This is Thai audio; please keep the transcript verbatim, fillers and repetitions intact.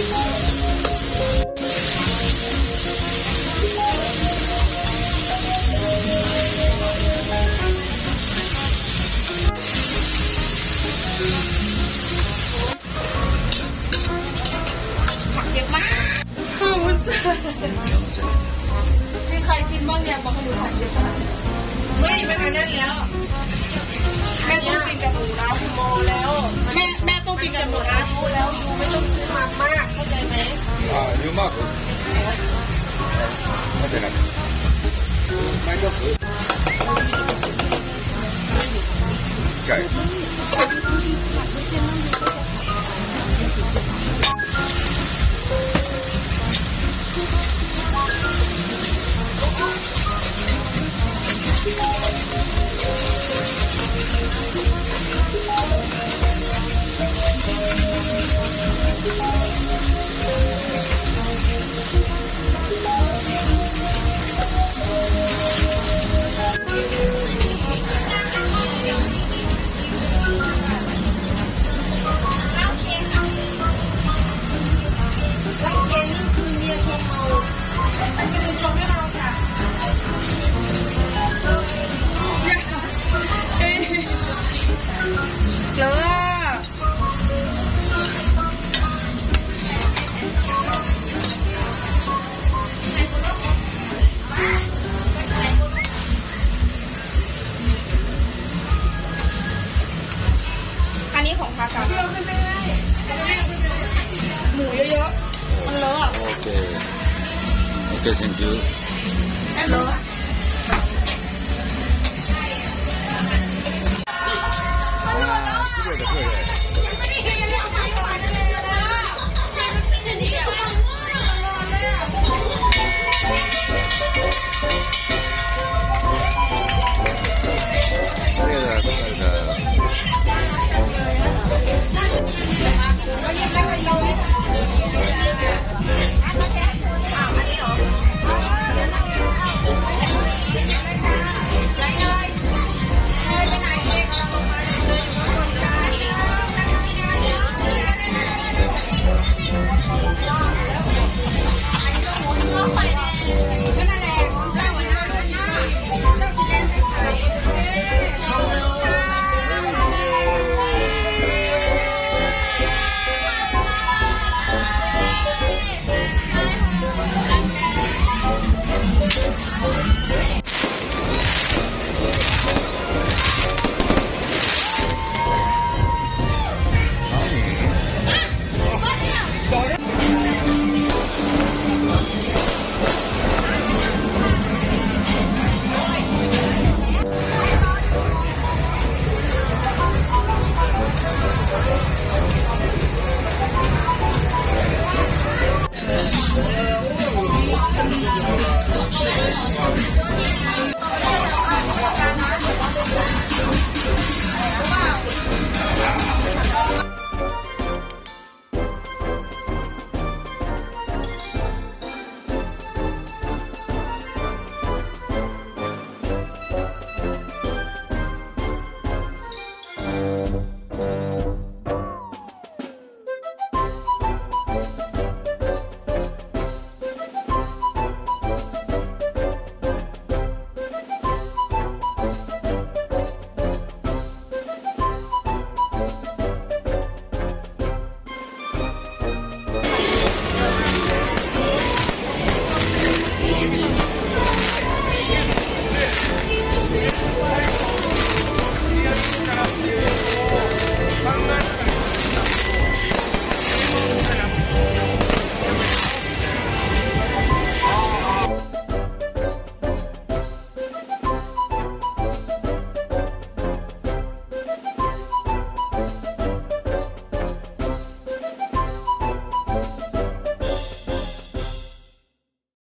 มีใครกินบ้างเนี่ยบอกดูผักเยอะไม่เป็นอันนั้นแล้วแม่ต้องกินกับหมูแล้วโมแล้วแม่แม่ต้องกินกับหมูแล้วโมแล้วดูไม่ต้องซื้อมามากเข้าใจไหมอ่าเยอะมากไม่เป็นไรไม่ต้องซื้อใช่Thank you. Hello.